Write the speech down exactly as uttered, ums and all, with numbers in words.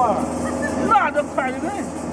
玩，那都快得很。